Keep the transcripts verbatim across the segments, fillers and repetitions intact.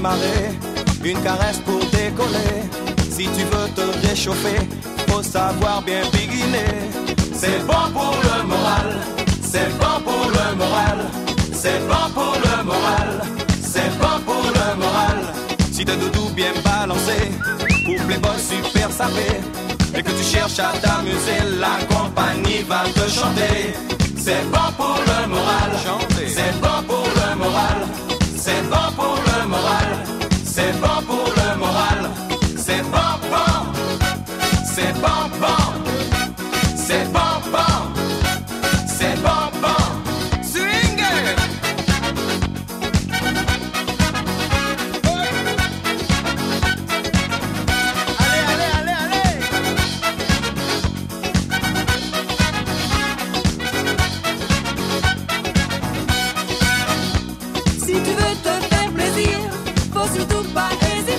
démarrer, une caresse pour décoller. Si tu veux te réchauffer, faut savoir bien biguiner. C'est bon pour le moral, c'est bon pour le moral, c'est bon pour le moral, c'est bon pour le moral. Si t'es doudou bien balancé, pour playboy super sapé, et que tu cherches à t'amuser, la compagnie va te chanter. C'est bon pour le moral, c'est bon pour le moral, c'est bon pour le moral, c'est bon pour le moral, c'est bon bon, c'est bon bon, c'est bon bon, c'est bon bon, swing it. Allez, allez, allez, allez. Si tu veux te faire plaisir, faut surtout pas hésiter.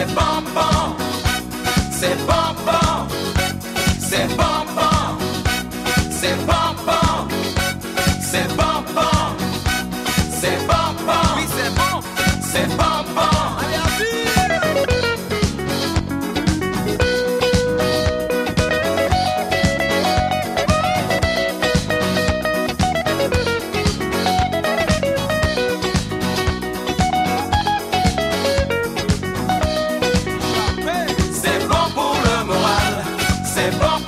C'est bon bon, c'est bon bon, c'est bon bon, c'est bon bon, c'est bon bon, oui c'est bon, c'est bon bon. Allez à c'est bon.